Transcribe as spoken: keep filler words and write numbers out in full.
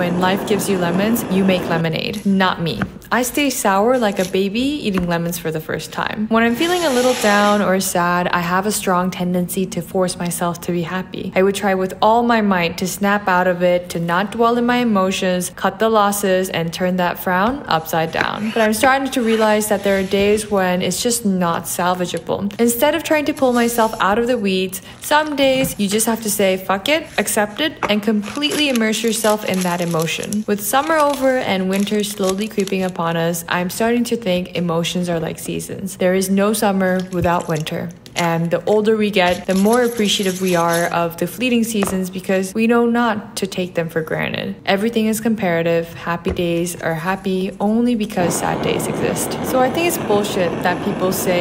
when life gives you lemons, you make lemonade. Not me. I stay sour like a baby eating lemons for the first time. When I'm feeling a little down or sad, I have a strong tendency to force myself to be happy. I would try with all my might to snap out of it, to not dwell in my emotions, cut the losses, and turn that frown upside down. But I'm starting to realize that there are days when it's just not salvageable. Instead of trying to pull myself out of the weeds, some days you just have to say fuck it, accept it, and completely immerse yourself in that emotion. With summer over and winter slowly creeping up on us, I'm starting to think emotions are like seasons. There is no summer without winter. And the older we get, the more appreciative we are of the fleeting seasons because we know not to take them for granted. Everything is comparative. Happy days are happy only because sad days exist. So I think it's bullshit that people say